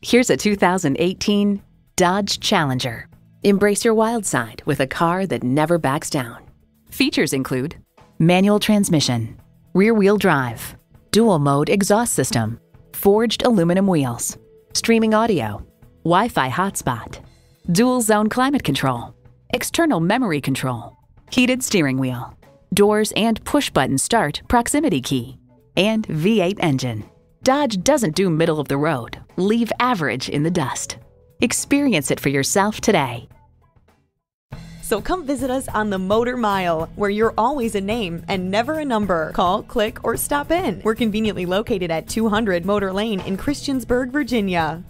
Here's a 2018 Dodge Challenger. Embrace your wild side with a car that never backs down. Features include manual transmission, rear-wheel drive, dual-mode exhaust system, forged aluminum wheels, streaming audio, Wi-Fi hotspot, dual-zone climate control, external memory control, heated steering wheel, doors and push-button start proximity key, and V8 engine. Dodge doesn't do middle of the road. Leave average in the dust. Experience it for yourself today. So come visit us on the Motor Mile, where you're always a name and never a number. Call, click, or stop in. We're conveniently located at 200 Motor Lane in Christiansburg, Virginia.